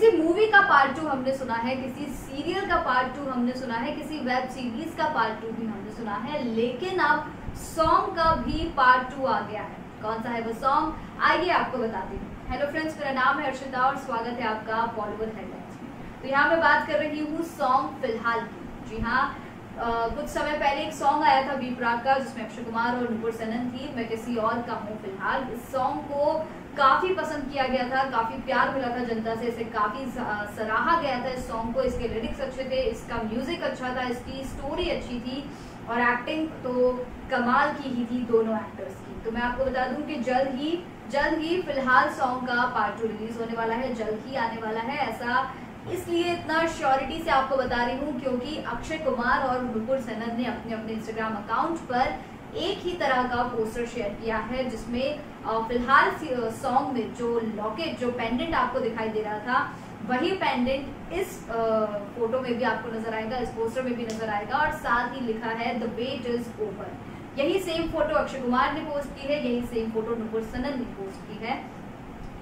किसी मूवी का पार्ट 2 हमने सुना है, किसी सीरियल का पार्ट 2 हमने सुना है, किसी वेब सीरीज का पार्ट 2 भी हमने सुना है, लेकिन अब सॉन्ग का भी पार्ट 2 आ गया है। कौन सा है वो सॉन्ग, आइए आपको बताती हूँ। हेलो फ्रेंड्स, मेरा नाम है हर्षिता और स्वागत है आपका बॉलीवुड हेडलाइंस में। तो यहाँ मैं बात कर रही हूँ सॉन्ग फिलहाल की। जी हाँ, कुछ समय पहले एक सॉन्ग आया था बी प्राक का, जिसमें अक्षय कुमार और नुपुर सेनन थी, मैं किसी और का हूँ फिलहाल। इस सॉन्ग को काफ़ी पसंद किया गया था, काफ़ी प्यार मिला था जनता से, इसे काफ़ी सराहा गया था इस सॉन्ग को। इसके लिरिक्स अच्छे थे, इसका म्यूजिक अच्छा था, इसकी स्टोरी अच्छी थी और एक्टिंग तो कमाल की ही थी दोनों एक्टर्स की। तो मैं आपको बता दूं कि जल्द ही फिलहाल सॉन्ग का पार्ट 2 रिलीज होने वाला है, जल्द ही आने वाला है। ऐसा इसलिए इतना श्योरिटी से आपको बता रही हूँ क्योंकि अक्षय कुमार और नुपुर सेनन ने अपने अपने इंस्टाग्राम अकाउंट पर एक ही तरह का पोस्टर शेयर किया है, जिसमें फिलहाल सॉन्ग में जो लॉकेट, जो पेंडेंट आपको दिखाई दे रहा था, वही पेंडेंट इस फोटो में भी आपको नजर आएगा, इस पोस्टर में भी नजर आएगा। और साथ ही लिखा है द वेट इज ओवर। यही सेम फोटो अक्षय कुमार ने पोस्ट की है, यही सेम फोटो नुपुर सेनन ने पोस्ट की है।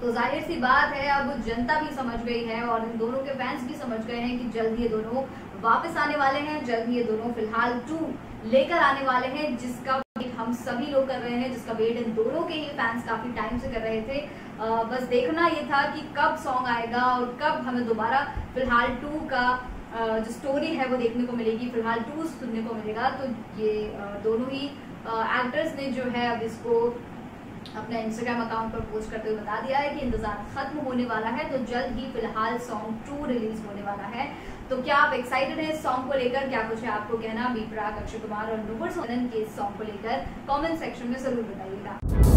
तो जाहिर सी बात है, अब जनता भी समझ गई है और इन दोनों के फैंस भी समझ गए हैं कि जल्द ये दोनों वापस आने वाले हैं, जल्द ये दोनों फिलहाल 2 लेकर आने वाले हैं, जिसका हम सभी लोग कर रहे हैं, जिसका वेट इन दोनों के ही फैंस काफी टाइम से कर रहे थे। बस देखना ये था कि कब सॉन्ग आएगा और कब हमें दोबारा फिलहाल 2 का जो स्टोरी है वो देखने को मिलेगी, फिलहाल 2 सुनने को मिलेगा। तो ये दोनों ही एक्टर्स ने जो है अब इसको अपना इंस्टाग्राम अकाउंट पर पोस्ट करते हुए बता दिया है कि इंतजार खत्म होने वाला है, तो जल्द ही फिलहाल सॉन्ग 2 रिलीज होने वाला है। तो क्या आप एक्साइटेड हैं इस सॉन्ग को लेकर? क्या कुछ है आपको कहना बी प्राक, अक्षय कुमार और नुपुर सेनन के सॉन्ग को लेकर? कमेंट सेक्शन में जरूर बताइएगा।